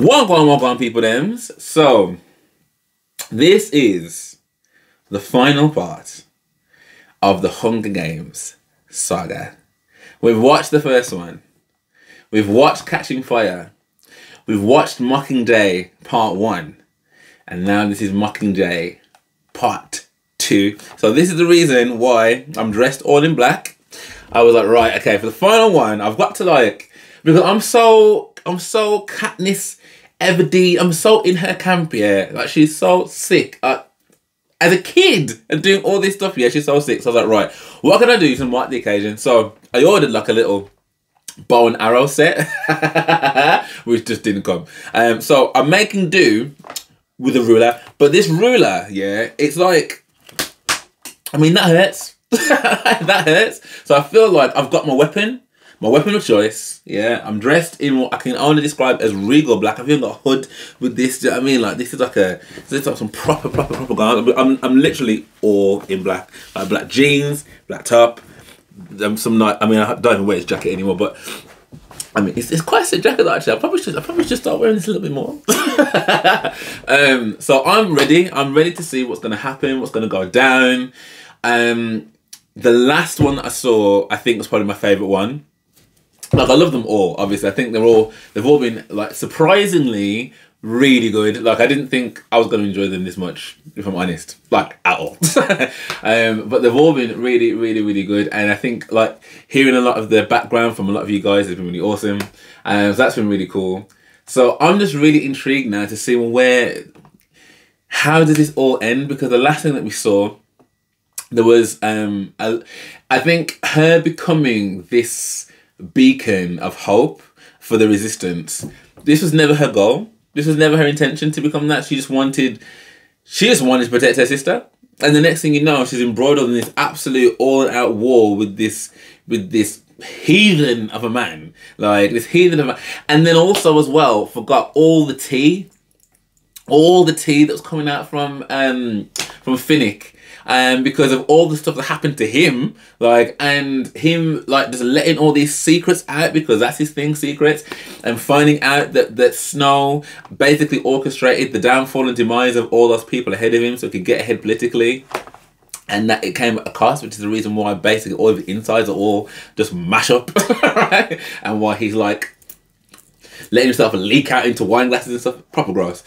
Welcome, people dems. So, this is the final part of the Hunger Games saga. We've watched the first one. We've watched Catching Fire. We've watched Mockingjay Part 1. And now this is Mockingjay Part 2. So this is the reason why I'm dressed all in black. I was like, right, okay, for the final one, I've got to like... Because I'm so Katniss Everdeen. I'm so in her camp, yeah. Like, she's so sick. As a kid, and doing all this stuff, yeah, she's so sick. So I was like, right, what can I do to mark the occasion? So I ordered like a little bow and arrow set, which just didn't come. So I'm making do with a ruler. But this ruler, yeah, it's like, I mean, that hurts. That hurts. So I feel like I've got my weapon. My weapon of choice, yeah. I'm dressed in what I can only describe as regal black. I've even got a hood with this. Do you know what I mean? Like, this is like a, this is like some proper garment. I'm literally all in black. Like, black jeans, black top. Some night. I mean, I don't even wear this jacket anymore. But I mean, it's quite a sick jacket actually. I probably should start wearing this a little bit more. So I'm ready. I'm ready to see what's gonna happen. What's gonna go down. The last one that I saw, I think, was probably my favourite one. Like, I love them all, obviously. I think they've all been, like, surprisingly really good. Like, I didn't think I was going to enjoy them this much, if I'm honest. Like, at all. But they've all been really, really, really good. And I think, like, hearing a lot of the background from a lot of you guys has been really awesome. So that's been really cool. So I'm just really intrigued now to see how does this all end? Because the last thing that we saw, there was, I think, her becoming this beacon of hope for the resistance. This was never her goal. This was never her intention to become that. She just wanted to protect her sister. And the next thing you know, she's embroiled in this absolute all-out war with this heathen of a man. Like, this heathen of a... And then also, as well, forgot all the tea. All the tea that was coming out from Finnick. Because of all the stuff that happened to him, like, and him, like, just letting all these secrets out, because that's his thing, secrets, and finding out that Snow basically orchestrated the downfall and demise of all those people ahead of him so he could get ahead politically, and that it came at a cost, which is the reason why basically all of the insides are all just mash up, right? And why he's, like, letting himself leak out into wine glasses and stuff. Proper gross.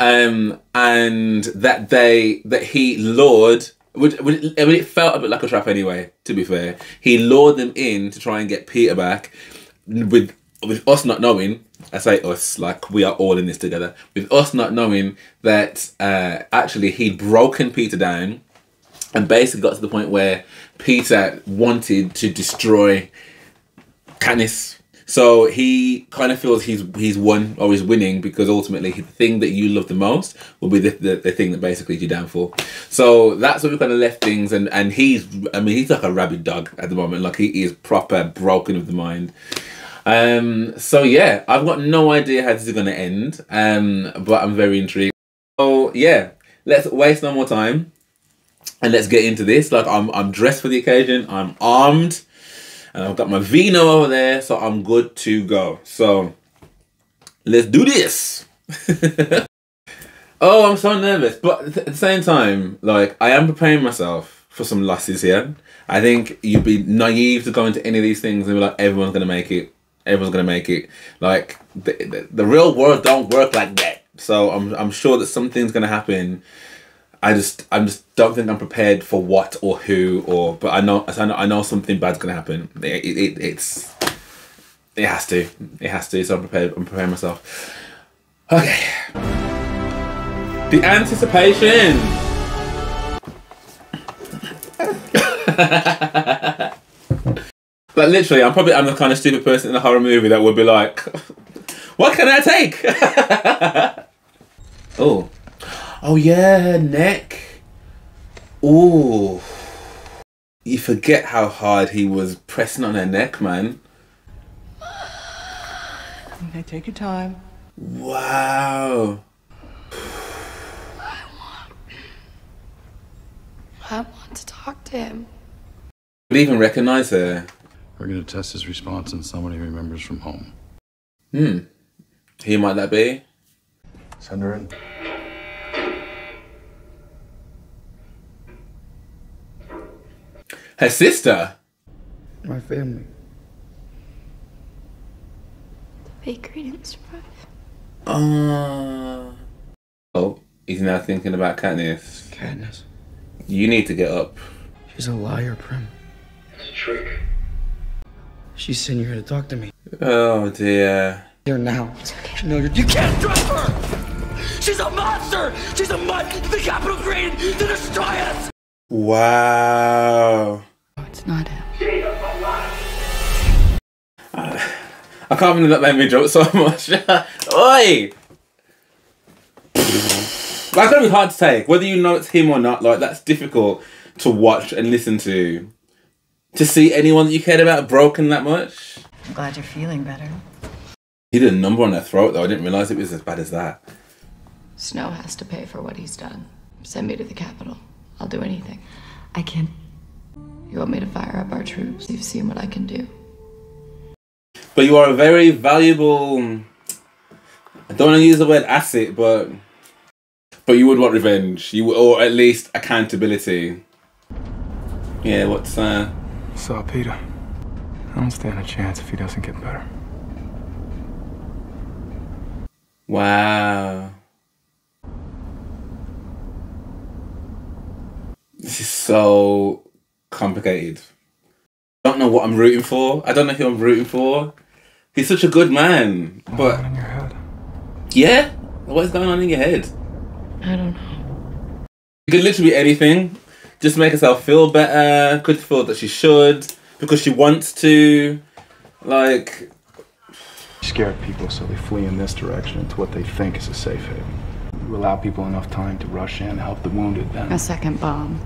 And that he lured... I mean, it felt a bit like a trap anyway, to be fair. He lured them in to try and get Peeta back with us not knowing, I say us, like we are all in this together, with us not knowing that actually he'd broken Peeta down and basically got to the point where Peeta wanted to destroy Katniss. So he kind of feels he's won or he's winning, because ultimately the thing that you love the most will be the thing that basically you're down for. So that's where we kind of left things, and he's like a rabid dog at the moment. Like, he is proper broken of the mind. So yeah, I've got no idea how this is going to end, but I'm very intrigued. So yeah, let's waste no more time and let's get into this. Like, I'm dressed for the occasion, I'm armed. And I've got my vino over there, so I'm good to go. So, let's do this. Oh, I'm so nervous. But at the same time, like, I am preparing myself for some losses here. I think you'd be naive to go into any of these things and be like, everyone's going to make it. Everyone's going to make it. Like, the real world don't work like that. So, I'm sure that something's going to happen. I just don't think I'm prepared for what or who, or, but I know something bad's gonna happen. It has to. So I'm preparing myself. Okay. The anticipation. Like, literally, I'm the kind of stupid person in a horror movie that would be like, what can I take? Oh. Oh yeah, her neck. Ooh. You forget how hard he was pressing on her neck, man. Okay, take your time. Wow. I want to talk to him. Would even recognize her. We're gonna test his response on someone he remembers from home. Hmm. Who might that be? Send her in. Her sister? My family. The bakery didn't survive. Oh, he's now thinking about Katniss. Katniss. You need to get up. She's a liar, Prim. It's a trick. She's sent you here to talk to me. Oh dear. Here now. It's okay. No, you can't trust her! She's a monster! She's a mud the Capitol created to destroy us! Wow. Oh, it's not him. She's a liar! I can't believe that made me joke so much. Oi! That's gonna be hard to take. Whether you know it's him or not, like, that's difficult to watch and listen to. To see anyone that you cared about broken that much. I'm glad you're feeling better. He did a number on her throat though. I didn't realise it was as bad as that. Snow has to pay for what he's done. Send me to the Capitol. I'll do anything. I can't. You want me to fire up our troops? You've seen what I can do. But you are a very valuable... I don't want to use the word asset, but... But you would want revenge. Or at least accountability. Yeah, what's... Saw Peeta. I don't stand a chance if he doesn't get better. Wow. This is so complicated. I don't know what I'm rooting for. I don't know who I'm rooting for. He's such a good man. But what's going on in your head? Yeah? What's going on in your head? I don't know. It could literally be anything. Just make herself feel better. Could feel that she should. Because she wants to. Like... Scared people, so they flee in this direction into what they think is a safe haven. You allow people enough time to rush in, help the wounded, then... A second bomb.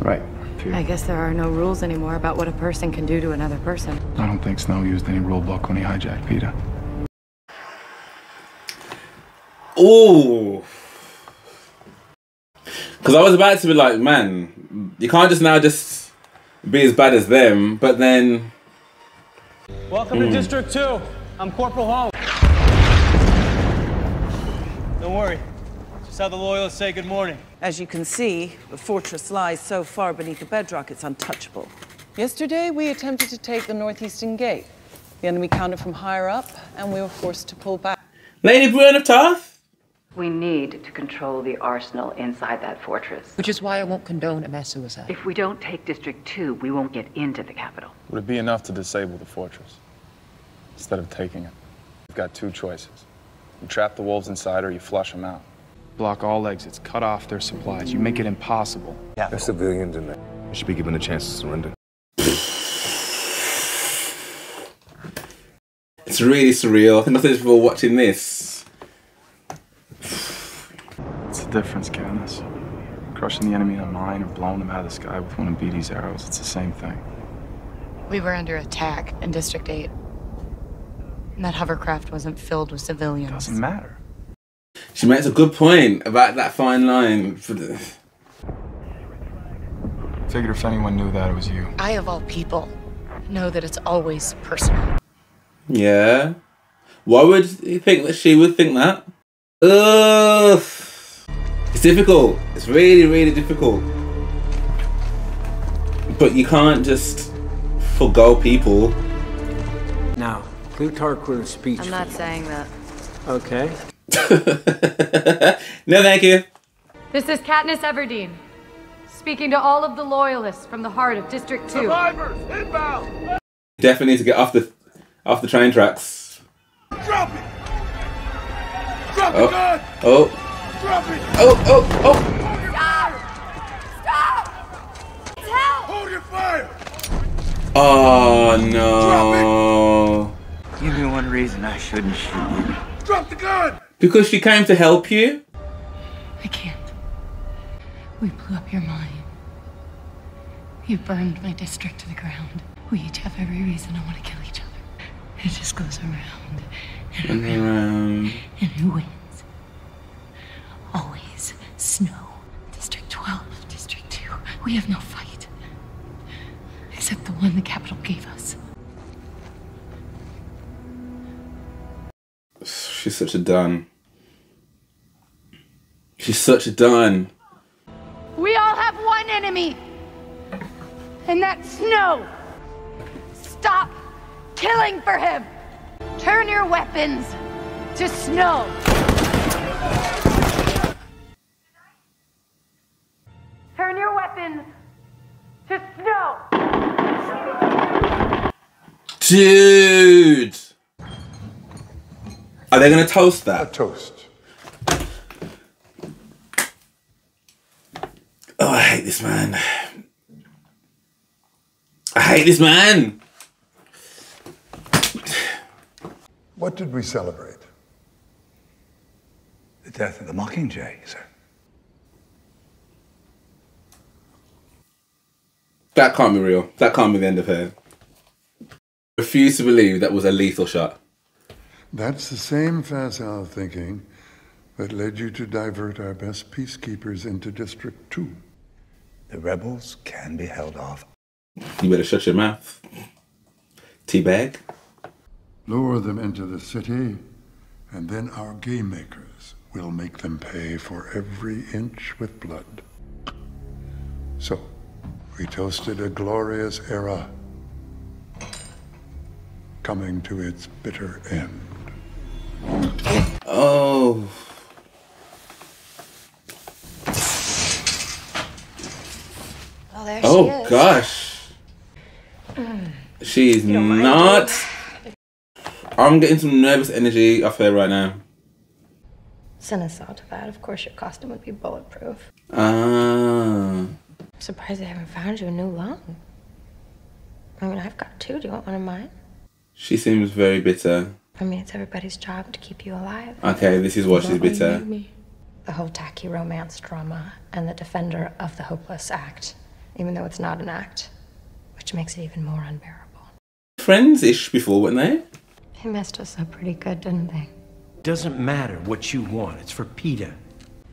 Right. Fear. I guess there are no rules anymore about what a person can do to another person. I don't think Snow used any rule book when he hijacked Peeta. Ooh. Because I was about to be like, man, you can't just now just be as bad as them, but then... Welcome to District 2. I'm Corporal Hall. Don't worry. Just how the loyalists say good morning. As you can see, the fortress lies so far beneath the bedrock it's untouchable. Yesterday, we attempted to take the northeastern gate. The enemy countered from higher up, and we were forced to pull back. Lady Brianna Tarth? We need to control the arsenal inside that fortress. Which is why I won't condone a mass suicide. If we don't take District 2, we won't get into the Capitol. Would it be enough to disable the fortress? Instead of taking it, we've got two choices. You trap the wolves inside or you flush them out. Block all exits, cut off their supplies. You make it impossible. Yeah. They're civilians in there. They should be given a chance to surrender. It's really surreal. I think nothing's for watching this. Difference, Katniss. Crushing the enemy in a mine or blowing them out of the sky with one of BD's arrows, it's the same thing. We were under attack in District 8. And that hovercraft wasn't filled with civilians. Doesn't matter. She makes a good point about that fine line. Figured if anyone knew that, it was you. I, of all people, know that it's always personal. Yeah? Why would you think that she would think that? Ugh! It's difficult. It's really, really difficult. But you can't just forgo people. Now, Plutarch wrote a speech. I'm not saying that. Okay. No, thank you. This is Katniss Everdeen, speaking to all of the loyalists from the heart of District 2. Survivors, inbound! Definitely need to get off the train tracks. Drop it! Drop the gun! Oh. Oh! Stop! Help! Hold your fire! Oh no! Give me one reason I shouldn't shoot you. Drop the gun! Because she came to help you? I can't. We blew up your mine. You burned my district to the ground. We each have every reason I want to kill each other. It just goes around and around. And who wins? Always Snow. District 12, District 2. We have no fight. Except the one the Capitol gave us. She's such a dun. She's such a dime. We all have one enemy, and that's Snow. Stop killing for him. Turn your weapons to Snow. Turn your weapons to Snow. Dude. Are they going to toast that? A toast. Oh, I hate this man. I hate this man. What did we celebrate? The death of the Mockingjay, sir. That can't be real. That can't be the end of her. Refuse to believe that was a lethal shot. That's the same facile thinking that led you to divert our best peacekeepers into District 2. The rebels can be held off. You better shut your mouth. Teabag. Lure them into the city, and then our game makers will make them pay for every inch with blood. So, we toasted a glorious era coming to its bitter end. Oh. Well, there she is. Oh, gosh. She's not. I'm getting some nervous energy off her right now. Send us all to that. Of course, your costume would be bulletproof. Ah. I'm surprised they haven't found you a new lung. I mean, I've got two. Do you want one of mine? She seems very bitter. I mean, it's everybody's job to keep you alive. Okay, this is why she's bitter. The whole tacky romance drama and the defender of the hopeless act, even though it's not an act, which makes it even more unbearable. Friends-ish before, weren't they? They messed us up pretty good, didn't they? Doesn't matter what you want. It's for Peeta.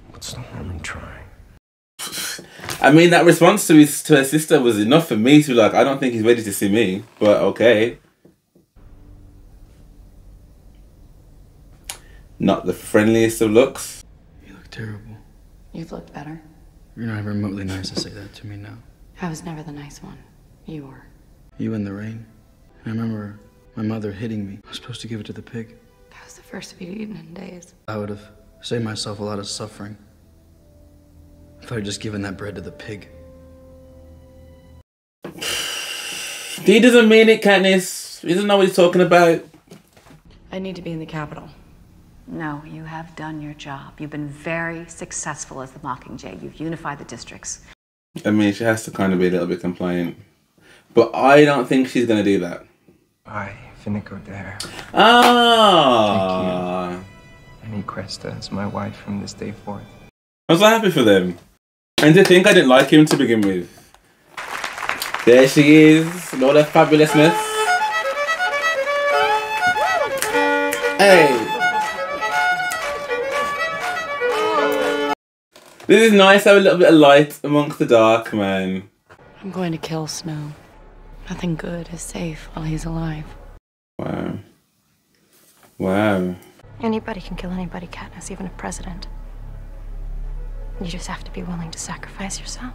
What's the harm in trying? I mean, that response to her sister was enough for me to be like, I don't think he's ready to see me, but okay. Not the friendliest of looks. You look terrible. You've looked better. You're not even remotely nice to say that to me now. I was never the nice one. You were. You in the rain. I remember my mother hitting me. I was supposed to give it to the pig. That was the first we'd eaten in days. I would have saved myself a lot of suffering if I had just given that bread to the pig. He doesn't mean it, Katniss. He doesn't know what he's talking about. I need to be in the Capitol. No, you have done your job. You've been very successful as the Mockingjay. You've unified the districts. I mean, she has to kind of be a little bit compliant. But I don't think she's going to do that. Bye, Finnick Odair. Ah! Thank you. Annie Cressida is my wife from this day forth. I was so happy for them. And to think I didn't like him to begin with. There she is. All that fabulousness. Hey! This is nice, have a little bit of light amongst the dark, man. I'm going to kill Snow. Nothing good is safe while he's alive. Wow. Wow. Anybody can kill anybody, Katniss, even a president. You just have to be willing to sacrifice yourself.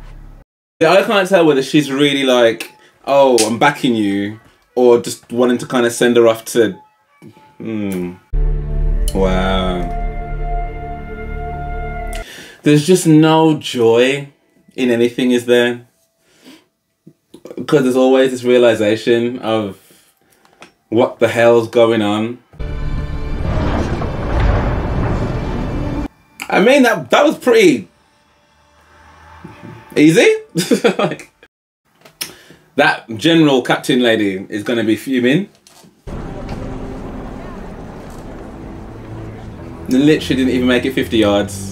Yeah, I can't tell whether she's really like, oh, I'm backing you, or just wanting to kind of send her off to... Wow. There's just no joy in anything, is there? Because there's always this realization of what the hell's going on. I mean, that was pretty easy. Like, that general captain lady is going to be fuming. Literally didn't even make it 50 yards.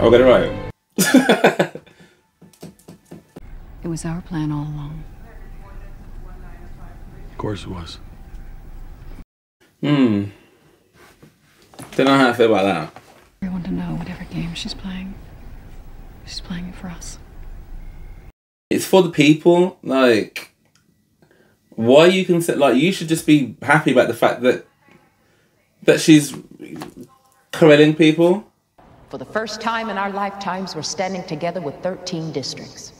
I'll get it right. It was our plan all along. Of course it was. Don't know how I feel about that. I want to know whatever game she's playing it for us. It's for the people. Like, why you can, like, you should just be happy about the fact that that she's corralling people. For the first time in our lifetimes, we're standing together with 13 districts.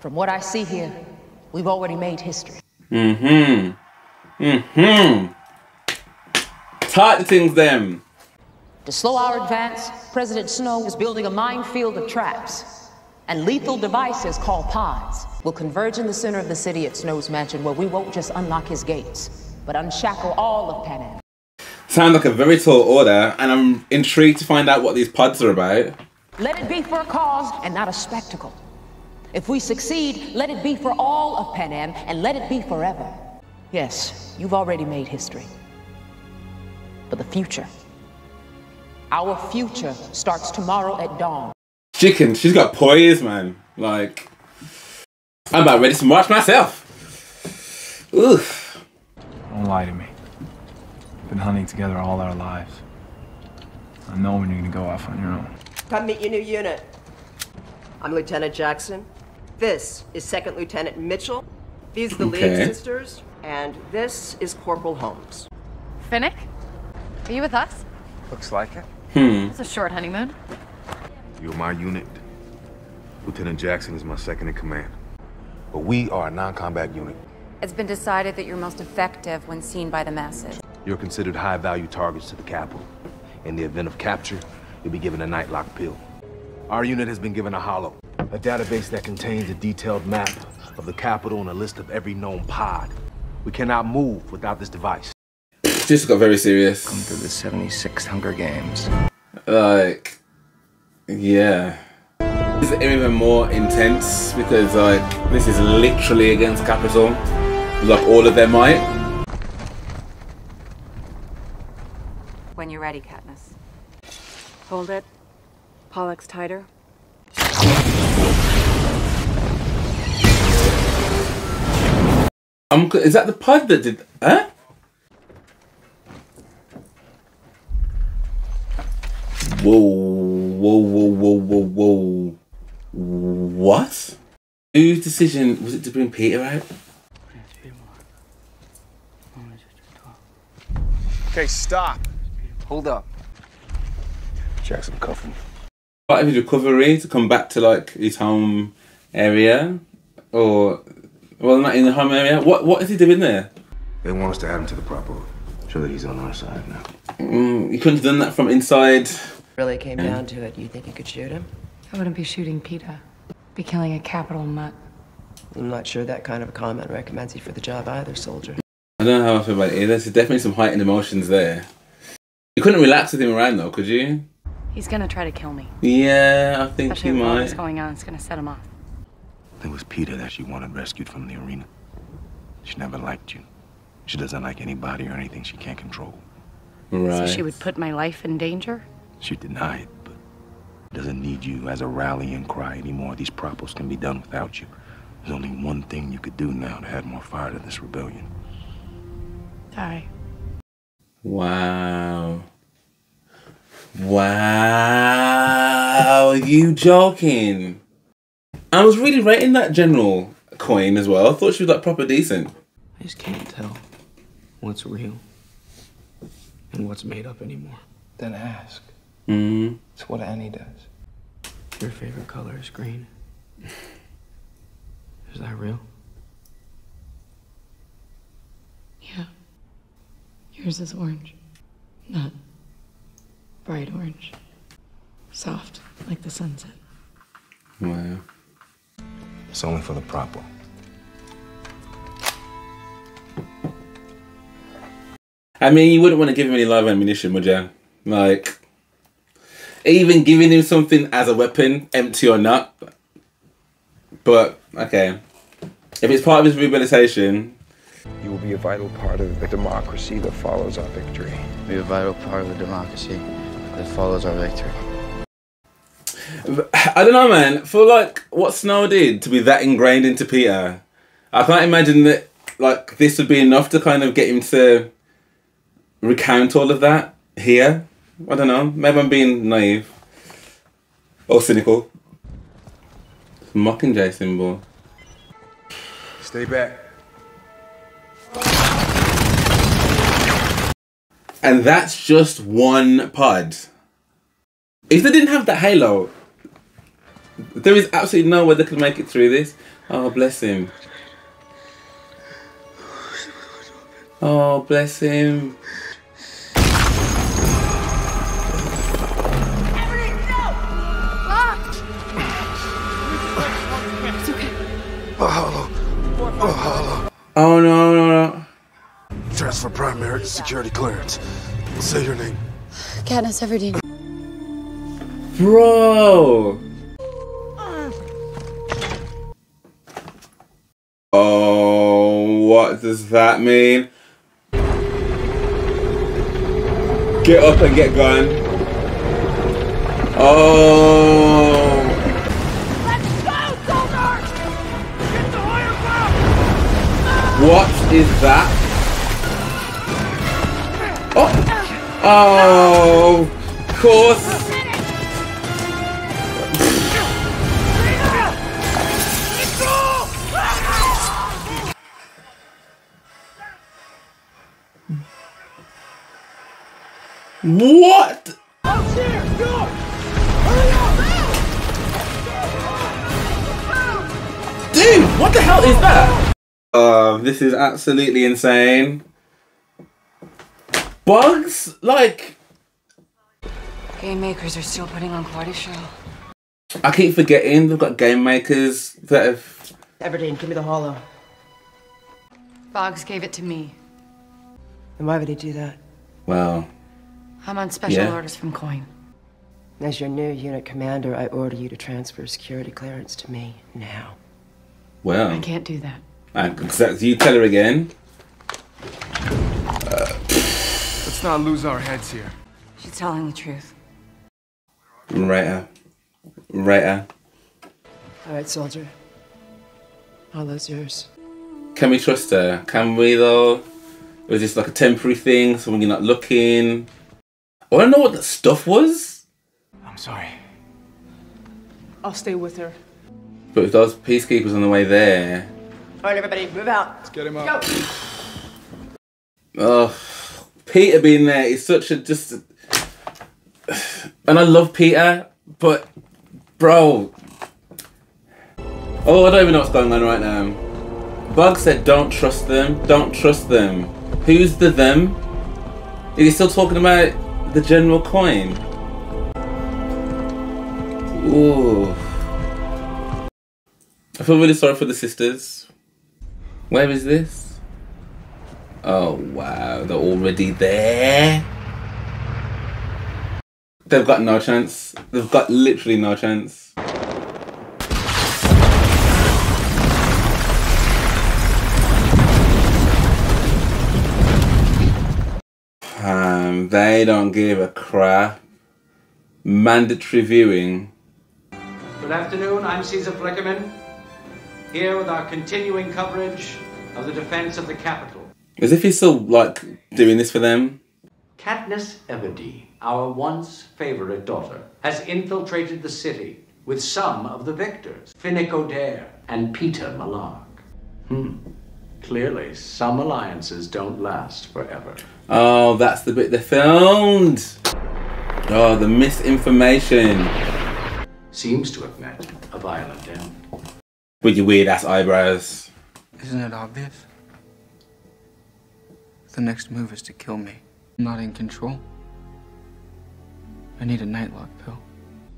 From what I see here, we've already made history. Mm-hmm. Mm-hmm. Targeting them. To slow our advance, President Snow is building a minefield of traps and lethal devices called pods. We'll converge in the center of the city at Snow's mansion, where we won't just unlock his gates, but unshackle all of Panem. Sounds like a very tall order, and I'm intrigued to find out what these pods are about. Let it be for a cause and not a spectacle. If we succeed, let it be for all of Panem, and let it be forever. Yes, you've already made history. But the future, our future starts tomorrow at dawn. Chicken, she's got poise, man. Like, I'm about ready to march myself. Oof. Don't lie to me. We've been hunting together all our lives. I know when you're gonna go off on your own. Come meet your new unit. I'm Lieutenant Jackson. This is Second Lieutenant Mitchell. These are the lead sisters. And this is Corporal Holmes. Finnick, are you with us? Looks like it. Hmm. It's a short honeymoon. You're my unit. Lieutenant Jackson is my second in command. But we are a non-combat unit. It's been decided that you're most effective when seen by the masses. You're considered high-value targets to the Capitol. In the event of capture, you'll be given a nightlock pill. Our unit has been given a hollow, a database that contains a detailed map of the Capitol and a list of every known pod. We cannot move without this device. This got very serious. Come to the 76th Hunger Games. Like, yeah. This is even more intense because, like, this is literally against Capitol. Like, all of their might. When you're ready, Katniss. Hold it. Pollux tighter. Is that the pod that did? Huh? Whoa, whoa, whoa, whoa, whoa, whoa. What? Whose decision was it to bring Peeta out? Okay, stop. Hold up. Jackson, cuff him. Part of his recovery to come back to, like, his home area, or, well, not in the home area. What is he doing there? They want us to add him to the prop board. Sure that he's on our side now. You couldn't have done that from inside. Really came down to it. You think you could shoot him? I wouldn't be shooting Peeta. I'd be killing a Capitol mutt. I'm not sure that kind of a comment recommends you for the job either, soldier. I don't know how I feel about it either. There's definitely some heightened emotions there. You couldn't relax with him around though, could you? He's gonna try to kill me. Yeah, I think he might. What's going on? It's gonna set him off. It was Peeta that she wanted rescued from the arena. She never liked you. She doesn't like anybody or anything she can't control. Right. So she would put my life in danger? She denied, but doesn't need you as a rallying cry anymore. These propos can be done without you. There's only one thing you could do now to add more fire to this rebellion. Die. Wow. Wow. Are you joking? I was really rating that General Coin as well. I thought she was like proper decent. I just can't tell what's real and what's made up anymore. Then ask. Mm-hmm. It's what Annie does. Your favorite color is green. Is that real? Yeah. Yours is orange. Not bright orange. Soft, like the sunset. Wow. It's only for the proper. I mean, you wouldn't want to give him any live ammunition, would you? Like, even giving him something as a weapon, empty or not. But, okay. If it's part of his rehabilitation... You will be a vital part of the democracy that follows our victory. Be a vital part of the democracy that follows our victory. I don't know, man. For, like, what Snow did to be that ingrained into Peeta, I can't imagine that, like, this would be enough to kind of get him to... recount all of that here. I don't know. Maybe I'm being naive or cynical. It's a Mockingjay symbol. Stay back. And that's just one pod. If they didn't have that halo, there is absolutely no way they could make it through this. Oh, bless him. Oh, bless him. Everdeen, no! Ah! It's okay. Oh, hollow. Oh, hollow. Oh, no, no, no. Transfer primary security clearance. Say your name. Katniss Everdeen. Bro! Oh, what does that mean? Get up and get gone. Oh. Let's go, soldiers! Get the wire back! What is that? Oh. Oh. Of course. What? Oh, cheers, go! Hurry up! Dude, what the hell is that? This is absolutely insane. Boggs, like... Game makers are still putting on quite a show. I keep forgetting they've got game makers that have... Everdeen, give me the hollow. Boggs gave it to me. Then why would he do that? Well... I'm on special orders from Coin. As your new unit commander, I order you to transfer security clearance to me now. Well, I can't do that. You tell her again. Let's not lose our heads here. She's telling the truth. Right. All right, soldier. All that's yours. Can we trust her? Can we though? Or is this like a temporary thing? So when you're not looking. I want to know what that stuff was. I'm sorry. I'll stay with her. But if those peacekeepers on the way there... All right, everybody, move out. Let's get him up. Go. Oh, Peeta being there is such a just... And I love Peeta, but... Bro. Oh, I don't even know what's going on right now. Bug said don't trust them. Don't trust them. Who's the them? Is he still talking about... the General Coin. Ooh. I feel really sorry for the sisters. Where is this? Oh wow, they're already there. They've got no chance. They've got literally no chance. They don't give a crap. Mandatory viewing. Good afternoon, I'm Caesar Flickerman, here with our continuing coverage of the defense of the Capitol. As if he's still, like, doing this for them. Katniss Everdeen, our once favorite daughter, has infiltrated the city with some of the victors, Finnick Odair and Peeta Mellark. Clearly, some alliances don't last forever. Oh, that's the bit they filmed. Oh, the misinformation. Seems to have met a violent end. With your weird ass eyebrows. Isn't it obvious? The next move is to kill me. I'm not in control. I need a nightlock pill.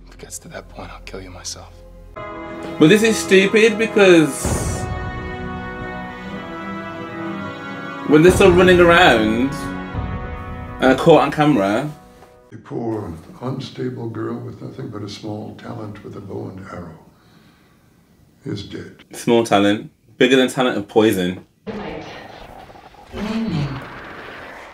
If it gets to that point, I'll kill you myself. But this is stupid because... when they're still running around and caught on camera. A poor, unstable girl with nothing but a small talent with a bow and arrow is dead. Small talent, bigger than talent of poison. Good evening.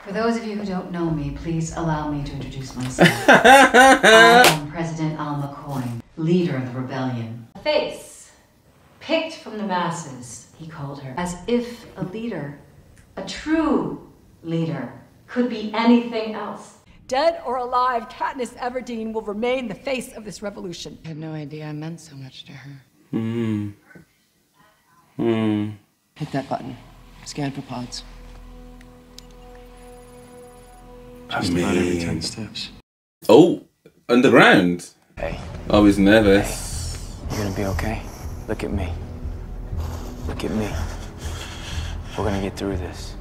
For those of you who don't know me, please allow me to introduce myself. I am President Alma Coin, leader of the rebellion. A face, picked from the masses, he called her, as if a leader. A true leader could be anything else. Dead or alive, Katniss Everdeen will remain the face of this revolution. I had no idea I meant so much to her. Hit that button. Scan for pods. Just about every 10 steps. Oh, underground. Hey. I was nervous. Hey. You're gonna be okay. Look at me. Look at me. We're gonna get through this.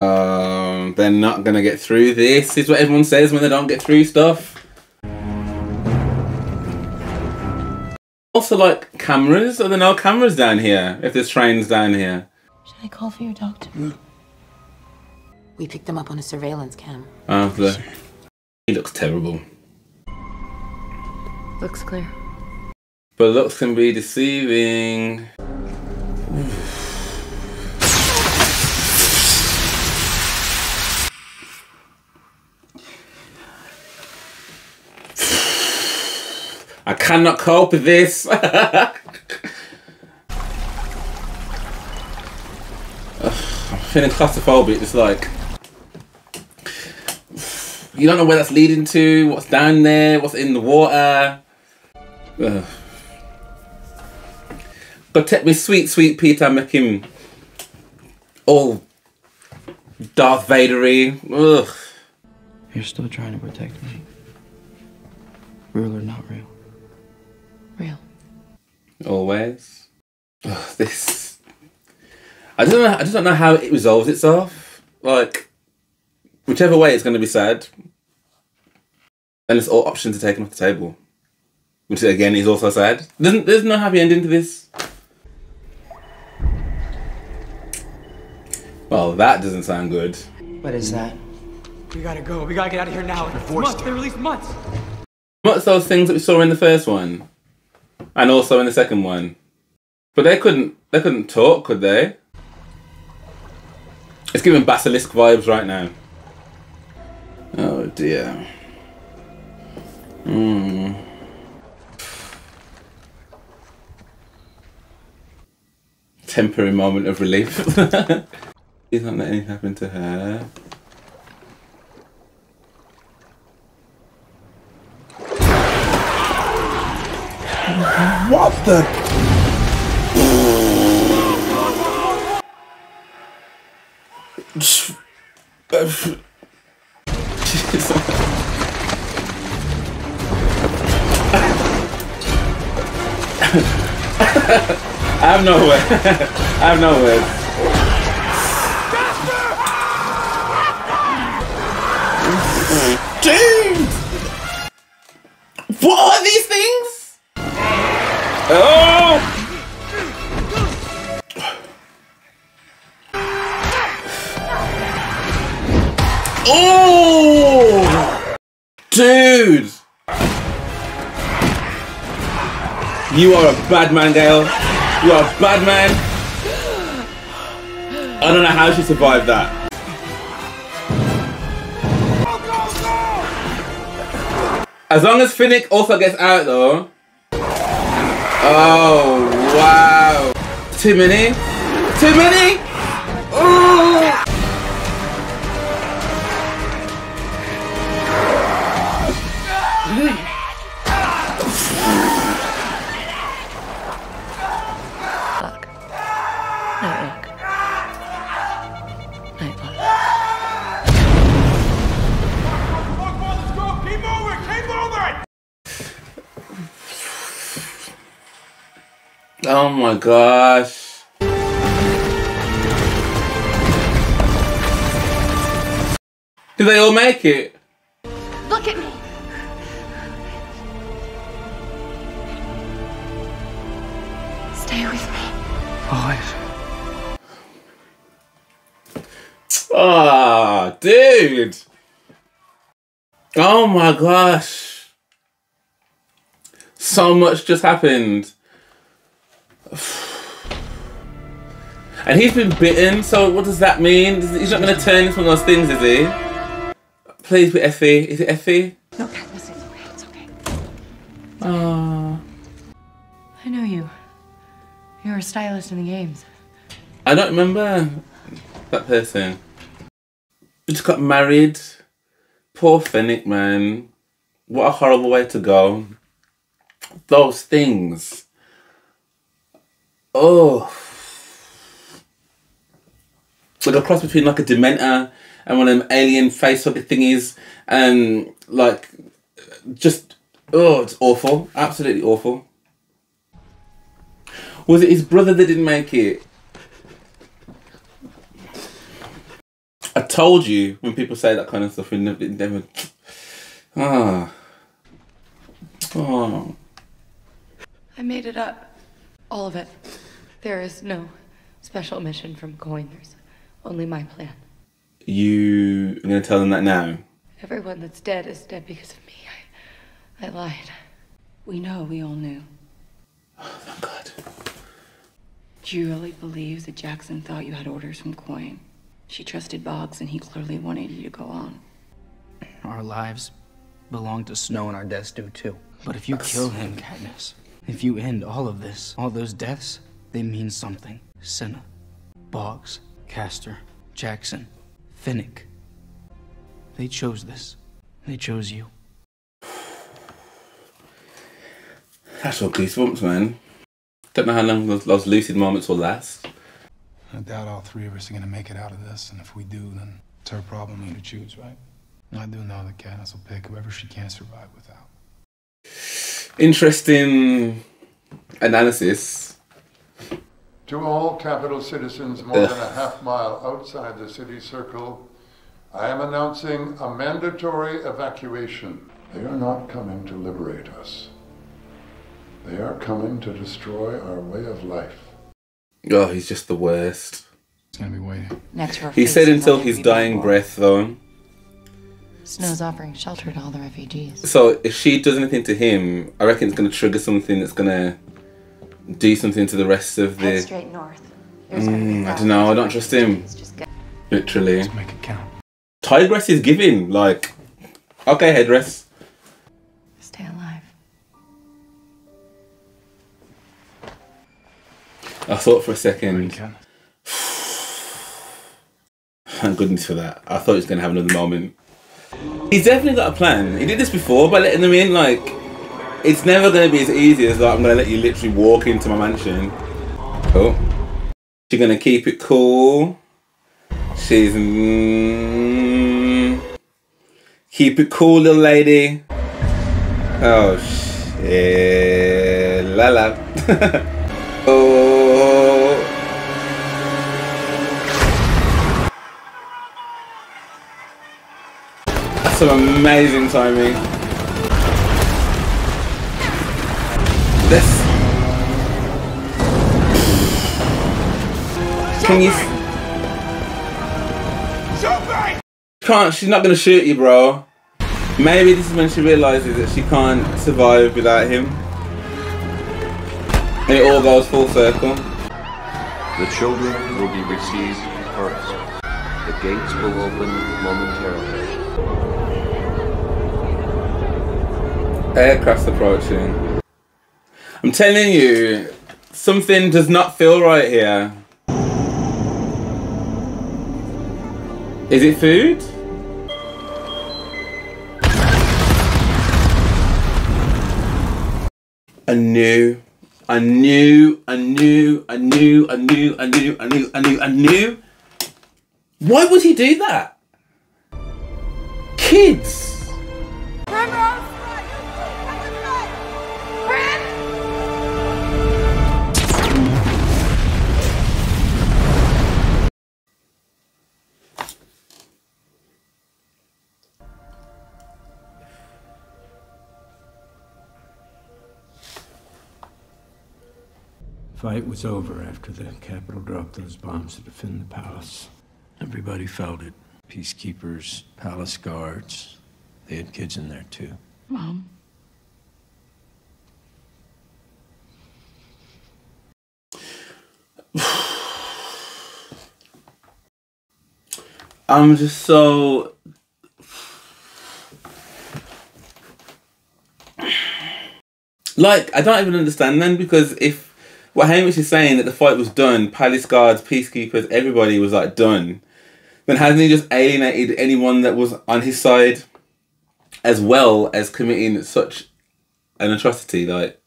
They're not gonna get through this, is what everyone says when they don't get through stuff. Also, like, cameras? Are there no cameras down here? If there's trains down here. Should I call for your doctor? Mm. We picked them up on a surveillance cam. After. Sure. He looks terrible. Looks clear. But looks can be deceiving. I cannot cope with this. I'm feeling claustrophobic. It's like you don't know where that's leading to, what's down there, what's in the water. Ugh. Protect me, sweet, sweet Peeta. Make him all Darth Vader-y. Ugh. You're still trying to protect me, real or not real. Real. Always. Ugh, this. I just don't know how it resolves itself. Like, whichever way it's going to be sad. And it's all options are taken off the table, which again is also sad. There's no happy ending to this. Well, that doesn't sound good. What is that? We gotta go. We gotta get out of here now. Mutts. They released mutts. Mutts, those things that we saw in the first one. And also in the second one. But they couldn't talk, could they? It's giving basilisk vibes right now. Oh dear. Mm. Temporary moment of relief. Please don't let anything happen to her. What the? I have no words. I have no words. Dude! What are these things? Oh! Oh! Dude! You are a bad man, Gale. You are a bad man. I don't know how she survived that. As long as Finnick also gets out, though. Oh, wow. Too many? Too many? Oh! Lock. Nightlock. Nightlock. Keep moving! Keep moving! Oh my gosh. Do they all make it? Look at me. Stay with me. Alive. Ah, dude. Oh my gosh. So much just happened. And he's been bitten, so what does that mean? He's not going to turn into one of those things, is he? Please be Effie. Is it Effie? No, Katniss, it's okay. It's okay. Aww. I know you. You were a stylist in the games. I don't remember that person. We just got married. Poor Finnick, man. What a horrible way to go. Those things. Oh, like a cross between like a Dementor and one of them alien face sort of thingies, and like, just, oh, it's awful, absolutely awful. Was it his brother that didn't make it? I told you, when people say that kind of stuff, we never. Ah. Oh. I made it up. All of it. There is no special mission from Coin. There's only my plan. You are going to tell them that now? Everyone that's dead is dead because of me. I lied. We know, we all knew. Oh, thank God. Do you really believe that Jackson thought you had orders from Coin? She trusted Boggs, and he clearly wanted you to go on. Our lives belong to Snow, and our deaths do too. But if you kill him, Katniss, if you end all of this, all those deaths, they mean something. Senna, Boggs, Castor, Jackson, Finnick. They chose this. They chose you. That's all goosebumps, man. Don't know how long those lucid moments will last. I doubt all three of us are going to make it out of this, and if we do, then it's her problem to choose, right? I do know that Katniss will pick whoever she can't survive without. Interesting analysis. To all Capitol citizens more than a half mile outside the city circle, I am announcing a mandatory evacuation. They are not coming to liberate us. They are coming to destroy our way of life. Oh, he's just the worst. He's gonna be waiting. He said until his dying breath, though. Snow's offering shelter to all the refugees. So if she does anything to him, I reckon it's gonna trigger something that's gonna do something to the rest of the... Head straight north. I don't know, I don't trust him. Literally. Let's make it count. Tigress is giving, like... Okay, headdress. Stay alive. I thought for a second. Thank goodness for that. I thought he was going to have another moment. He's definitely got a plan. He did this before by letting them in. Like, it's never going to be as easy as like, I'm going to let you literally walk into my mansion. Oh. She's going to keep it cool. She's... keep it cool, little lady. Oh, shit. La la. Oh. Some amazing timing. This. Can you? Can't. She's not gonna shoot you, bro. Maybe this is when she realizes that she can't survive without him. And it all goes full circle. The children will be received first. The gates will open momentarily. Aircraft approaching. I'm telling you, something does not feel right here. Is it food? I knew. Why would he do that? Kids! Primrose! The fight was over after the Capitol dropped those bombs to defend the palace. Everybody felt it. Peacekeepers, palace guards. They had kids in there too. Mom. I'm just so... Like, I don't even understand then, because if... What Hamish is saying, that the fight was done, palace guards, peacekeepers, everybody was like done. Then hasn't he just alienated anyone that was on his side, as well as committing such an atrocity? Like,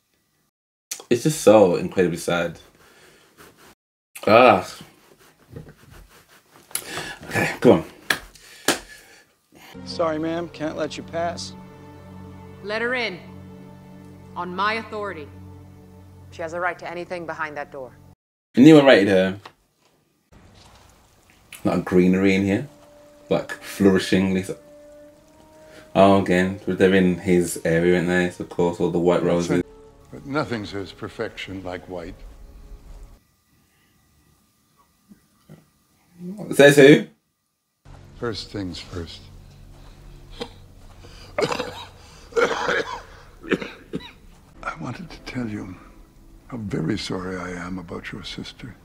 it's just so incredibly sad. Ah. Okay, come on. Sorry, ma'am. Can't let you pass. Let her in. On my authority. She has a right to anything behind that door. Anyone rated her? Like a greenery in here. Like flourishing. Oh, again. They're in his area, aren't they? Of course, all the white roses. But nothing says perfection like white. Says who? First things first. I wanted to tell you how very sorry I am about your sister.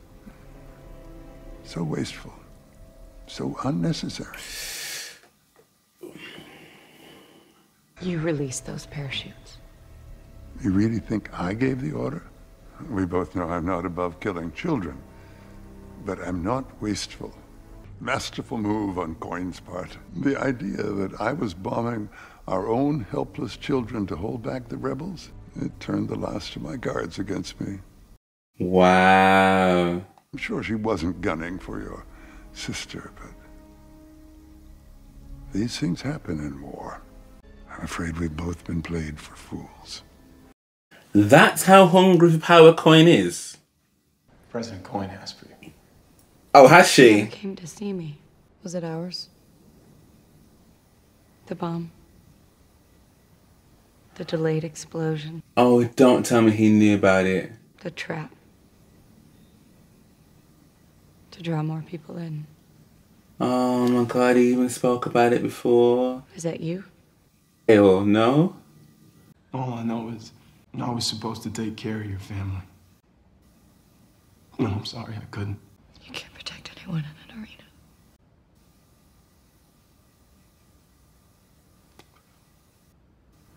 So wasteful. So unnecessary. You released those parachutes. You really think I gave the order? We both know I'm not above killing children. But I'm not wasteful. Masterful move on Coin's part. The idea that I was bombing our own helpless children to hold back the rebels, it turned the last of my guards against me. Wow. I'm sure she wasn't gunning for your sister, but these things happen in war. I'm afraid we've both been played for fools. That's how hungry for power Coin is. President Coin asked for you. Oh, has she? She never came to see me. Was it ours? The bomb. The delayed explosion. Oh, don't tell me he knew about it. The trap. To draw more people in. Oh my God, he even spoke about it before. Is that you? Ew, no. All I know is I was supposed to take care of your family. No, I'm sorry, I couldn't. You can't protect anyone in an arena.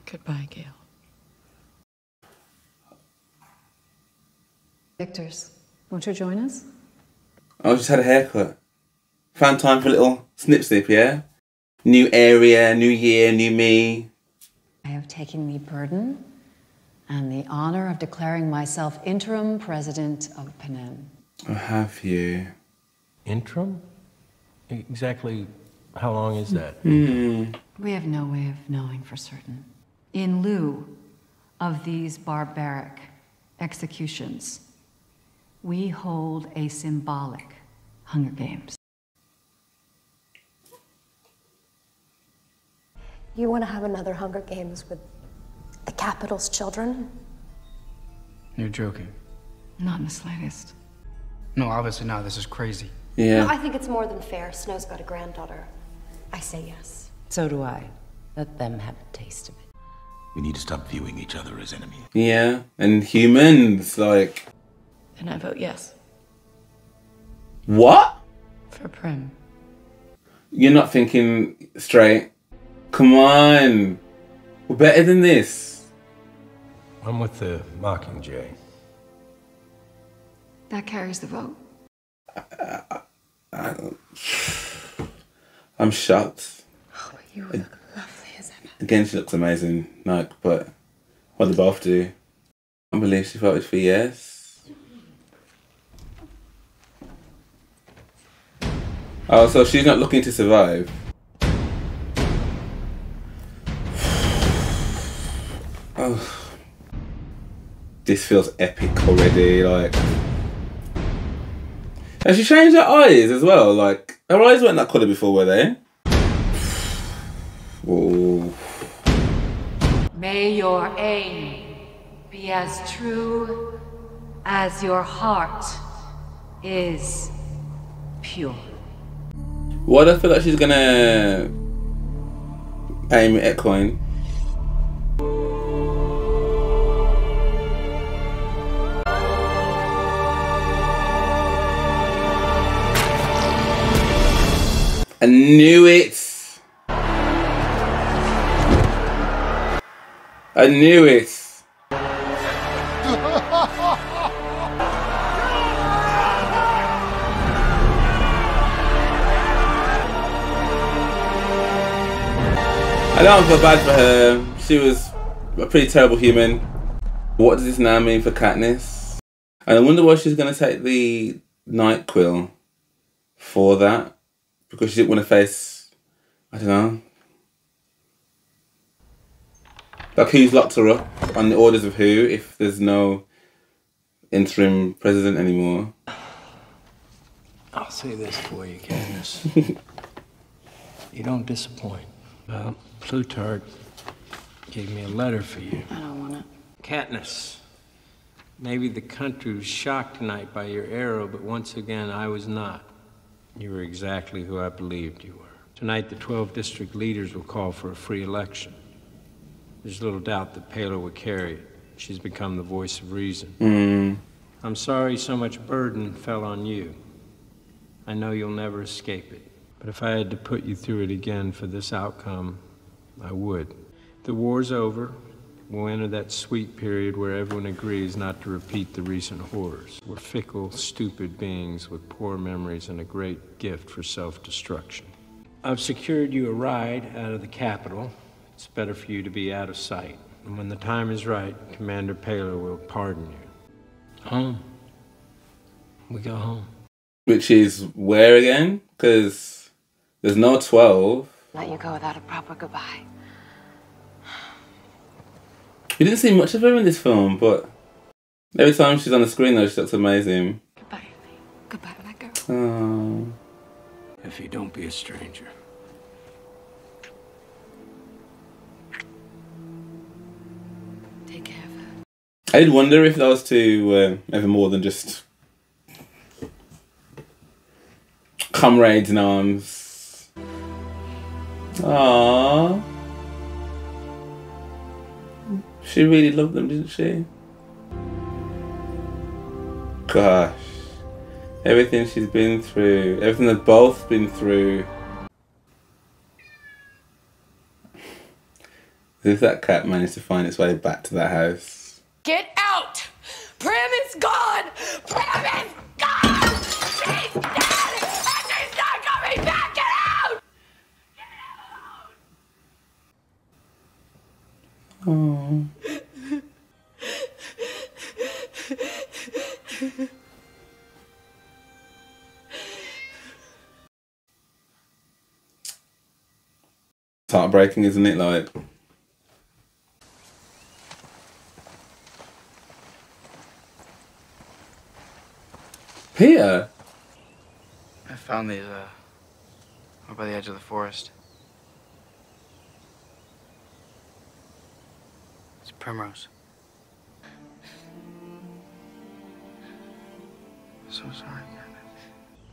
Goodbye, Gale. Victors, won't you join us? I just had a haircut. Found time for a little snip-snip, yeah? New area, new year, new me. I have taken the burden and the honor of declaring myself interim president of Panem. Oh, have you? Interim? Exactly how long is that? Mm. We have no way of knowing for certain. In lieu of these barbaric executions, we hold a symbolic Hunger Games. You want to have another Hunger Games with the Capitol's children? You're joking. Not in the slightest. No, obviously not. This is crazy. Yeah. No, I think it's more than fair. Snow's got a granddaughter. I say yes. So do I. Let them have a taste of it. We need to stop viewing each other as enemies. Yeah, and humans, like... Then I vote yes. What? For Prim. You're not thinking straight. Come on. We're better than this. I'm with the Mockingjay. That carries the vote. I'm shocked. Oh, but you look lovely as ever. Again, she looks amazing, like, but what they both do. I can't believe she voted for yes. Oh, so she's not looking to survive. Oh. This feels epic already, like... And she changed her eyes as well, like, her eyes weren't that colour before, were they? Whoa. May your aim be as true as your heart is pure. What I feel like she's gonna aim at Coin. I knew it. I knew it. I don't feel bad for her. She was a pretty terrible human. What does this now mean for Katniss? And I wonder why she's going to take the night quill for that. Because she didn't want to face, I don't know, Like, who's locked her up on the orders of who if there's no interim president anymore? I'll say this for you, Katniss. You don't disappoint. Plutarch gave me a letter for you. I don't want it. Katniss, maybe the country was shocked tonight by your arrow, but once again, I was not. You were exactly who I believed you were. Tonight, the 12 district leaders will call for a free election. There's little doubt that Paylor will carry it. She's become the voice of reason. I'm sorry so much burden fell on you. I know you'll never escape it. But if I had to put you through it again for this outcome, I would. The war's over. We'll enter that sweet period where everyone agrees not to repeat the recent horrors. We're fickle, stupid beings with poor memories and a great gift for self-destruction. I've secured you a ride out of the Capitol. It's better for you to be out of sight. And when the time is right, Commander Paylor will pardon you. Home. We go home. Which is where again? Because there's no 12. Let you go without a proper goodbye. You didn't see much of her in this film, but every time she's on the screen, though, she looks amazing. Goodbye, Effie. Goodbye, my girl. Aww. Effie, don't be a stranger. Take care of her. I did wonder if those two were ever more than just comrades in arms. Aww. She really loved them, didn't she? Gosh. Everything she's been through, everything they've both been through. If that cat managed to find its way back to that house. Get out! Prim is gone! Prim is gone! She's dead! And she's not coming back! Get out! Get out! Aww. It's heartbreaking, isn't it? Like, Peeta. I found these over by the edge of the forest. It's Primrose. So sorry, Katniss.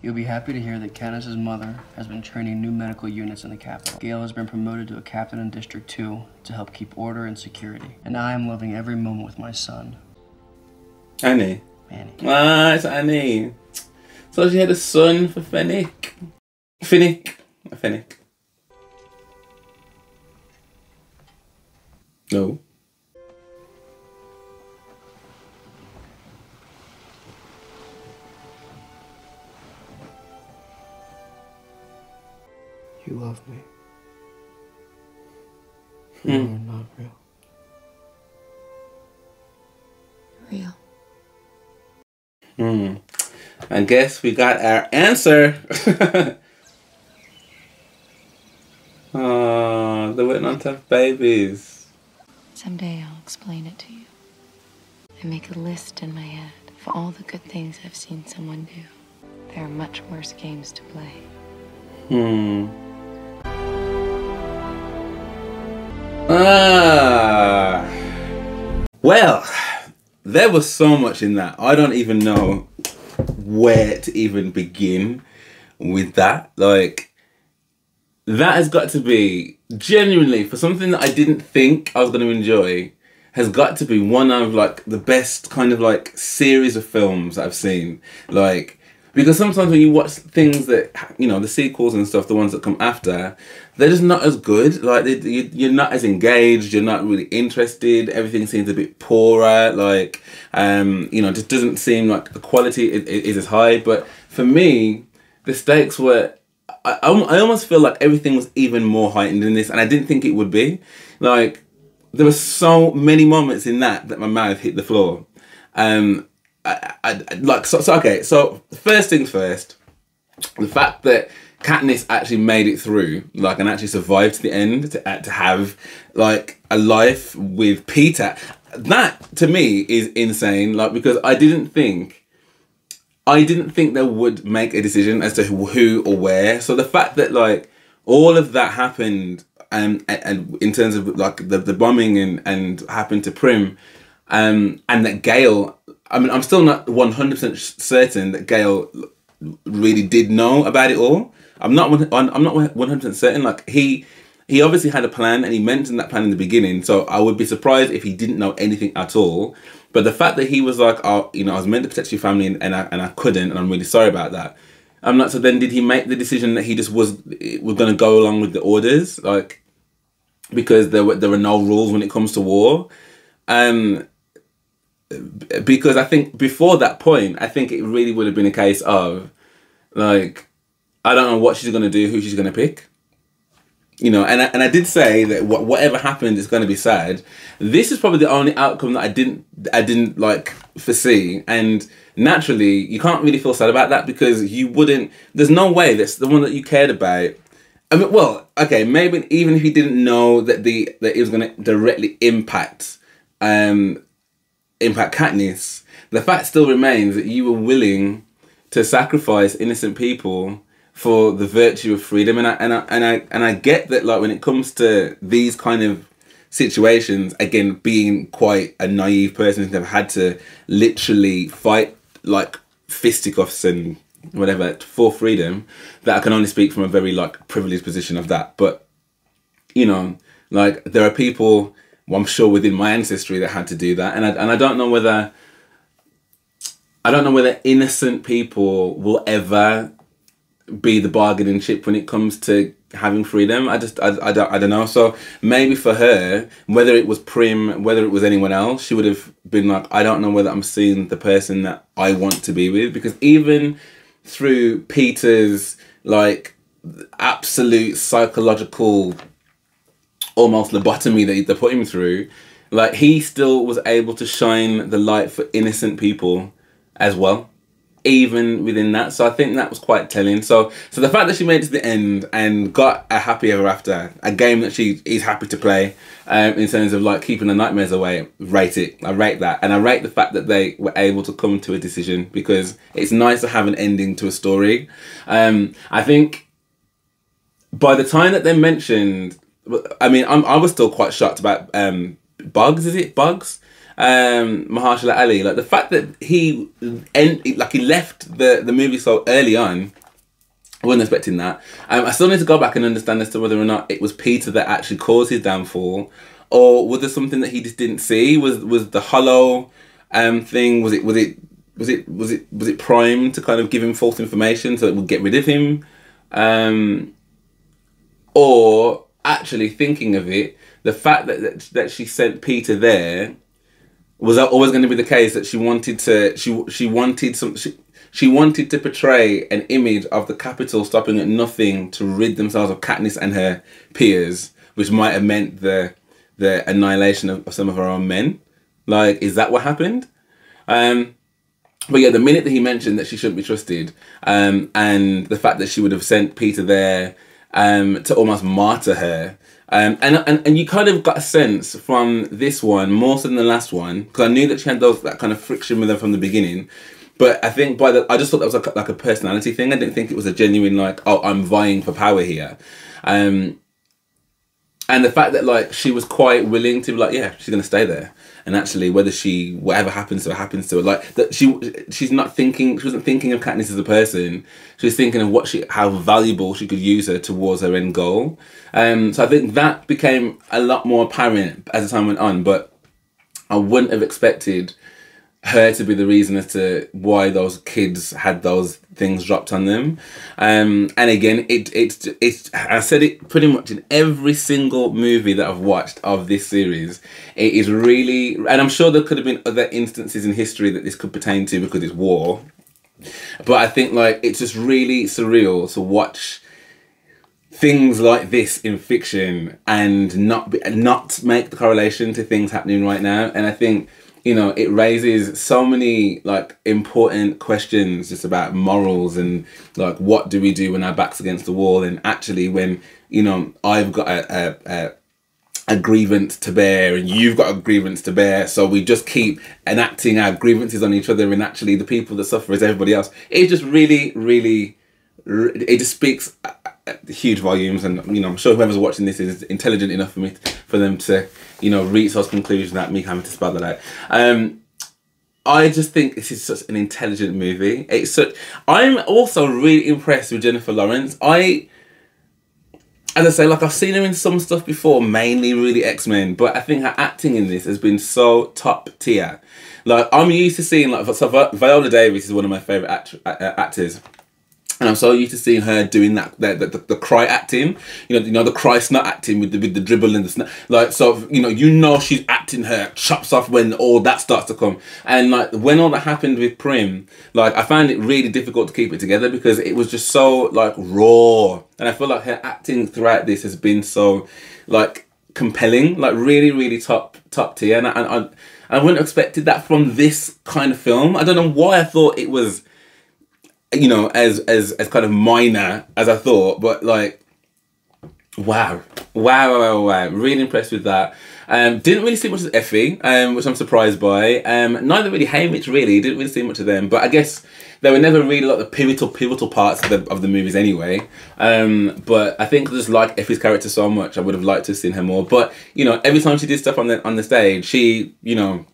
You'll be happy to hear that Katniss's mother has been training new medical units in the Capitol. Gale has been promoted to a captain in District 2 to help keep order and security. And I am loving every moment with my son. Annie. Annie. Ah, it's Annie. So she had a son for Finnick. Finnick. No. You love me. Real or not real? Real. I guess we got our answer. Oh, they went on to have babies. Someday I'll explain it to you. I make a list in my head of all the good things I've seen someone do. There are much worse games to play. Ah, well, there was so much in that. I don't even know where to even begin with that. Like, that has got to be, genuinely, for something that I didn't think I was going to enjoy, has got to be one of, like, the best kind of, like, series of films that I've seen. Like, because sometimes when you watch things that, you know, the sequels and stuff, the ones that come after, they're just not as good. Like, you're not as engaged, you're not really interested, everything seems a bit poorer, like, you know, just doesn't seem like the quality is as high. But for me, the stakes were, I almost feel like everything was even more heightened in this, and I didn't think it would be. Like, there were so many moments in that my mouth hit the floor. So okay, so first things first, the fact that Katniss actually made it through, like, and actually survived to the end to have, like, a life with Peeta. That, to me, is insane, like, because I didn't think they would make a decision as to who or where. So the fact that, like, all of that happened and in terms of, like, the bombing and happened to Prim, and that Gale, I mean, I'm still not 100% certain that Gale really did know about it all. I'm not 100% certain. Like, he obviously had a plan, and he mentioned that plan in the beginning. So I would be surprised if he didn't know anything at all. But the fact that he was like, "Oh, you know, I was meant to protect your family, and I couldn't, and I'm really sorry about that." I'm not. So then, did he make the decision that he just was going to go along with the orders, like, because there were no rules when it comes to war? Because I think before that point, I think it really would have been a case of, like, I don't know what she's going to do, who she's going to pick. You know, and I did say that whatever happened is going to be sad. This is probably the only outcome that I didn't like foresee, and naturally you can't really feel sad about that because you wouldn't. There's no way that's the one that you cared about. I mean, well, okay, maybe even if you didn't know that it was going to directly impact Katniss, the fact still remains that you were willing to sacrifice innocent people for the virtue of freedom, and I get that, like, when it comes to these kind of situations, again, being quite a naive person who's never had to literally fight like fisticuffs and whatever for freedom, that I can only speak from a very, like, privileged position of that. But, you know, like, there are people, well, I'm sure within my ancestry that had to do that, and I don't know whether innocent people will ever be the bargaining chip when it comes to having freedom. I don't know. So maybe for her, whether it was Prim, whether it was anyone else, she would have been like, I don't know whether I'm seeing the person that I want to be with. Because even through Peeta's, like, absolute psychological, almost lobotomy that they put him through, like, he still was able to shine the light for innocent people as well, even within that. So I think that was quite telling. So the fact that she made it to the end and got a happy ever after, a game that she is happy to play, in terms of, like, keeping the nightmares away, rate it. I rate that. And I rate the fact that they were able to come to a decision, because it's nice to have an ending to a story. I think by the time that they mentioned, I mean, I was still quite shocked about Boggs, is it? Boggs? Mahershala Ali, like, the fact that he left the movie so early on, I wasn't expecting that. I still need to go back and understand as to whether or not it was Peeta that actually caused his downfall, or was there something that he just didn't see? Was the hollow thing? Was it primed to kind of give him false information so it would get rid of him? Or actually, thinking of it, the fact that she sent Peeta there, was that always going to be the case, that she wanted to portray an image of the Capitol stopping at nothing to rid themselves of Katniss and her peers, which might have meant the annihilation of some of her own men? Like, is that what happened? But yeah, the minute that he mentioned that she shouldn't be trusted, and the fact that she would have sent Peeta there to almost martyr her. And you kind of got a sense from this one more so than the last one, because I knew that she had that kind of friction with her from the beginning, but I think I just thought that was like a personality thing. I didn't think it was a genuine, like, oh, I'm vying for power here. And the fact that, like, she was quite willing to be like, yeah, she's gonna stay there, and actually whether whatever happens to her, like, that she wasn't thinking of Katniss as a person. She was thinking of how valuable she could use her towards her end goal. So I think that became a lot more apparent as the time went on, but I wouldn't have expected her to be the reason as to why those kids had those things dropped on them. And again, it's I said it pretty much in every single movie that I've watched of this series. It is really, and I'm sure there could have been other instances in history that this could pertain to because it's war, but I think, like, it's just really surreal to watch things like this in fiction and not make the correlation to things happening right now. And I think you know, it raises so many like important questions just about morals and like what do we do when our back's against the wall, and actually when, you know, I've got a grievance to bear and you've got a grievance to bear, so we just keep enacting our grievances on each other, and actually the people that suffer is everybody else. It just really, really, it just speaks huge volumes, and you know, I'm sure whoever's watching this is intelligent enough for me for them to, you know, reach those conclusions without me having to spell that out. I just think this is such an intelligent movie. It's such. I'm also really impressed with Jennifer Lawrence. As I say, like, I've seen her in some stuff before, mainly really X-Men, but I think her acting in this has been so top tier. Like, I'm used to seeing, like, so Viola Davis is one of my favourite actors, and I'm so used to seeing her doing the cry acting, you know the cry snot acting with the dribble and the snot, like, so you know she's acting her chops off when all that starts to come. And like when all that happened with Prim, like I found it really difficult to keep it together because it was just so like raw, and I feel like her acting throughout this has been so like compelling, like really, really top tier, and I wouldn't have expected that from this kind of film. I don't know why I thought it was, you know, as kind of minor as I thought, but like, wow. Really impressed with that. Didn't really see much of Effie, which I'm surprised by. Neither really Hamish, really. Didn't really see much of them, but I guess they were never really like the pivotal parts of the movies anyway. But I think I just like Effie's character so much. I would have liked to have seen her more, but you know, every time she did stuff on the stage, she, you know,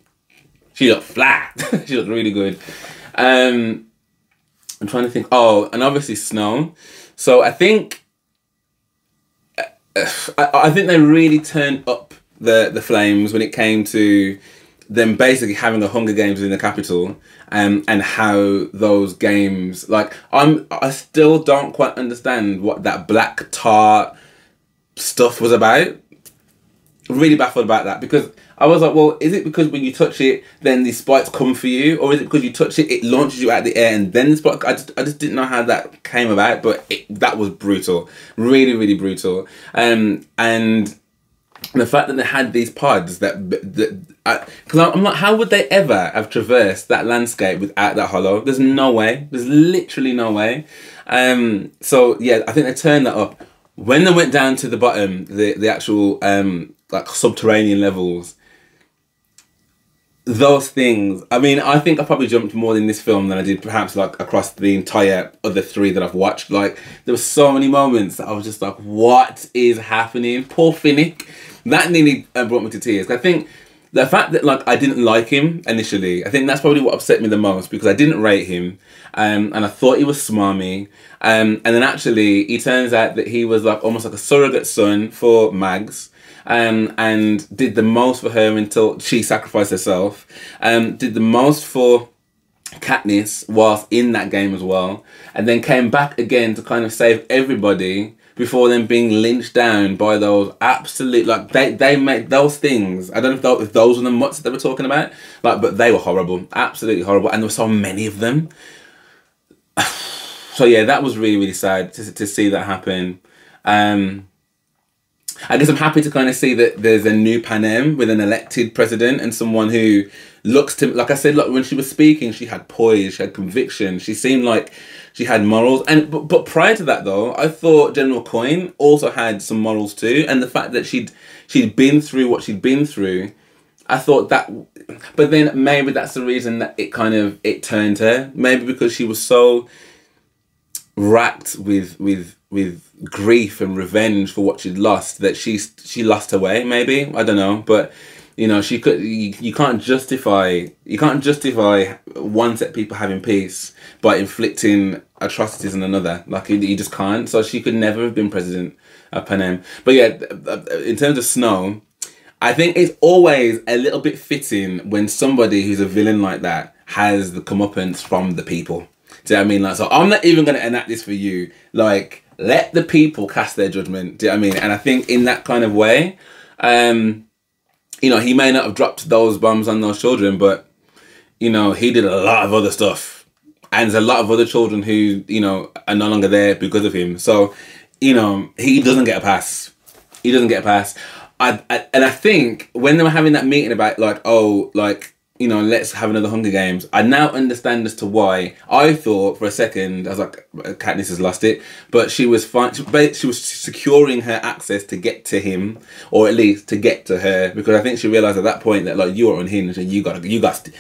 she looked flat. She looked really good. I'm trying to think. Oh, and obviously Snow. So I think they really turned up the flames when it came to them basically having the Hunger Games in the Capitol, and how those games, like, I still don't quite understand what that black tar stuff was about. Really baffled about that, because I was like, well, is it because when you touch it, then these spikes come for you? Or is it because you touch it, it launches you out of the air and then the spike? I just didn't know how that came about, but that was brutal. Really, really brutal. And the fact that they had these pods because I'm like, how would they ever have traversed that landscape without that hollow? There's no way. There's literally no way. So, yeah, I think they turned that up. When they went down to the bottom, the actual, like, subterranean levels, those things, I mean, I think I probably jumped more in this film than I did perhaps like across the entire other three that I've watched. Like, there were so many moments that I was just like, what is happening? Poor Finnick. That nearly brought me to tears. I think the fact that, like, I didn't like him initially, I think that's probably what upset me the most, because I didn't rate him, and I thought he was smarmy, and then actually it turns out that he was like almost like a surrogate son for Mags, and did the most for her until she sacrificed herself, did the most for Katniss whilst in that game as well, and then came back again to kind of save everybody before them being lynched down by those absolute, like, they make those things. I don't know if those were the mutts that they were talking about, like, but they were horrible, absolutely horrible, and there were so many of them. So yeah, that was really, really sad to see that happen. I guess I'm happy to kind of see that there's a new Panem with an elected president and someone who looks to, like I said, like when she was speaking, she had poise, she had conviction, she seemed like she had morals. And but prior to that though, I thought General Coin also had some morals too, and the fact that she'd been through what she'd been through, I thought that. But then maybe that's the reason that it kind of turned her, maybe because she was so racked with grief and revenge for what she'd lost, that she lost her way, maybe, I don't know. But you know, she could, you can't justify one set of people having peace by inflicting atrocities on another, like you just can't. So she could never have been president of Panem. But yeah, in terms of Snow, I think it's always a little bit fitting when somebody who's a villain like that has the comeuppance from the people. Do you know what I mean? Like, so I'm not even going to enact this for you, like, let the people cast their judgment. Do you know what I mean? And I think in that kind of way, you know, he may not have dropped those bombs on those children, but, you know, he did a lot of other stuff. And there's a lot of other children who, you know, are no longer there because of him. So, you know, he doesn't get a pass. He doesn't get a pass. And I think when they were having that meeting about, like, oh, like, you know, let's have another Hunger Games. I now understand as to why. I thought for a second, I was like, Katniss has lost it, but she was fine. She was securing her access to get to him, or at least to get to her, because I think she realised at that point that, like, you are unhinged and you got to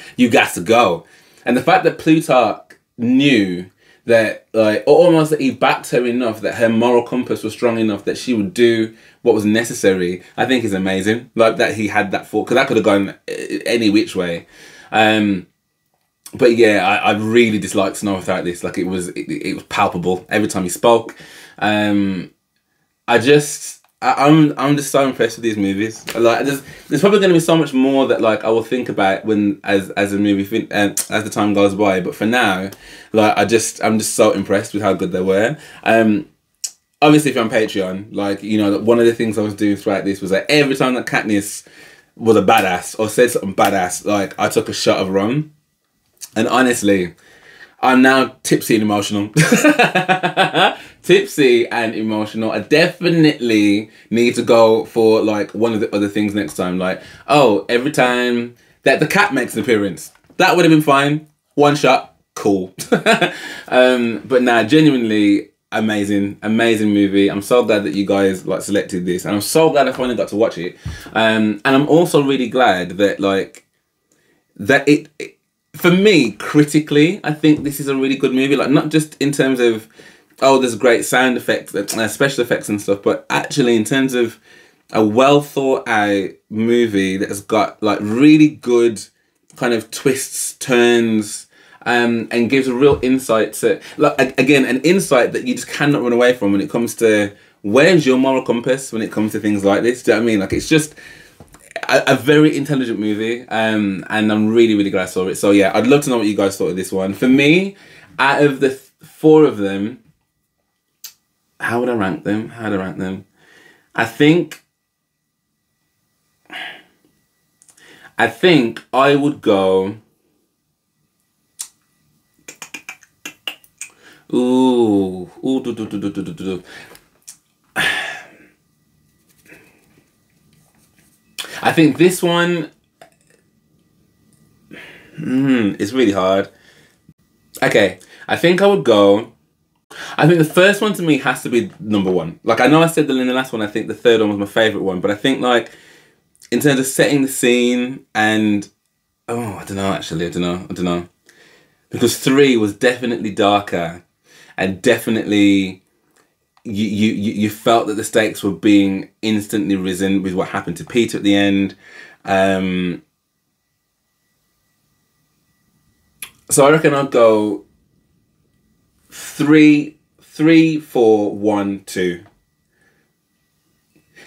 go. And the fact that Plutarch knew that, like, almost that he backed her enough, that her moral compass was strong enough that she would do what was necessary, I think is amazing. Like, that he had that thought, because that could have gone any which way. But yeah, I really disliked Snow without this. Like, it was palpable every time he spoke. I'm just so impressed with these movies. Like, there's probably going to be so much more that, like, I will think about when as a movie as the time goes by. But for now, like, I'm just so impressed with how good they were. Obviously, if you're on Patreon, like, you know, one of the things I was doing throughout this was that, like, every time that Katniss was a badass or said something badass, like, I took a shot of rum, and honestly, I'm now tipsy and emotional. Tipsy and emotional. I definitely need to go for, like, one of the other things next time. Like, oh, every time that the cat makes an appearance, that would have been fine. One shot, cool. But nah, genuinely amazing, amazing movie. I'm so glad that you guys, like, selected this, and I'm so glad I finally got to watch it. And I'm also really glad that, like, that it for me, critically, I think this is a really good movie. Like, not just in terms of, oh, there's great sound effects, special effects and stuff, but actually in terms of a well-thought-out movie that has got, like, really good kind of twists, turns, and gives a real insight to, like, again, an insight that you just cannot run away from when it comes to where's your moral compass when it comes to things like this. Do you know what I mean? Like, it's just a very intelligent movie, and I'm really, really glad I saw it. So yeah, I'd love to know what you guys thought of this one. For me, out of the four of them, how would I rank them? How would I rank them? I think I would go, ooh, do. I think this one, it's really hard. Okay, I think I would go, I think the first one to me has to be #1. Like, I know I said that in the last one, I think the third one was my favourite one, but I think, like, in terms of setting the scene and, oh, I don't know, actually, I don't know. Because 3 was definitely darker, and definitely you felt that the stakes were being instantly risen with what happened to Peeta at the end. So I reckon I'll go 3, 4, 1, 2.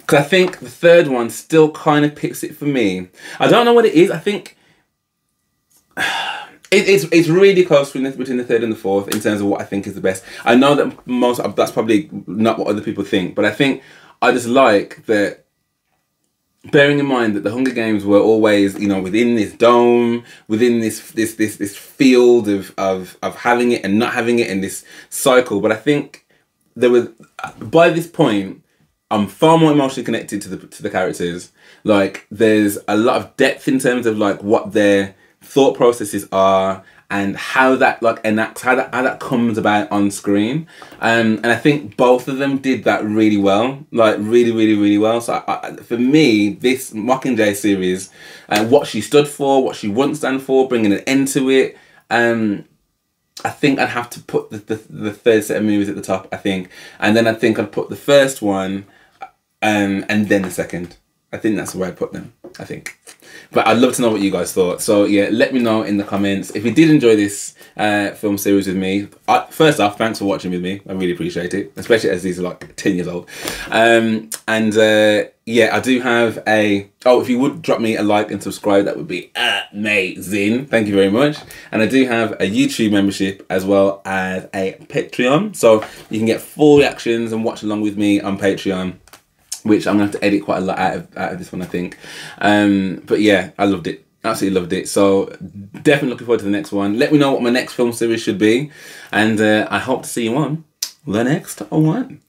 Because I think the third one still kind of picks it for me. I don't know what it is. I think it's really close between the third and the fourth in terms of what I think is the best. I know that that's probably not what other people think, but I think I just like that, bearing in mind that the Hunger Games were always, you know, within this dome, within this field of having it and not having it in this cycle. But I think there was, by this point, I'm far more emotionally connected to the characters. Like, there's a lot of depth in terms of, like, what their thought processes are and how that, like, enacts, how that comes about on screen. And I think both of them did that really well, like, really, really, really well. So for me, this Mockingjay series, what she stood for, what she wouldn't stand for, bringing an end to it, I think I'd have to put the third set of movies at the top, I think. And then I think I'd put the first one, and then the second. I think that's where I put them, I think. But I'd love to know what you guys thought. So yeah, let me know in the comments. If you did enjoy this film series with me, first off, thanks for watching with me. I really appreciate it, especially as these are, like, 10 years old. Yeah, I do have a... Oh, if you would drop me a like and subscribe, that would be amazing. Thank you very much. And I do have a YouTube membership as well as a Patreon. So you can get full reactions and watch along with me on Patreon, which I'm going to have to edit quite a lot out of this one, I think. But yeah, I loved it. Absolutely loved it. So definitely looking forward to the next one. Let me know what my next film series should be. And I hope to see you on the next one.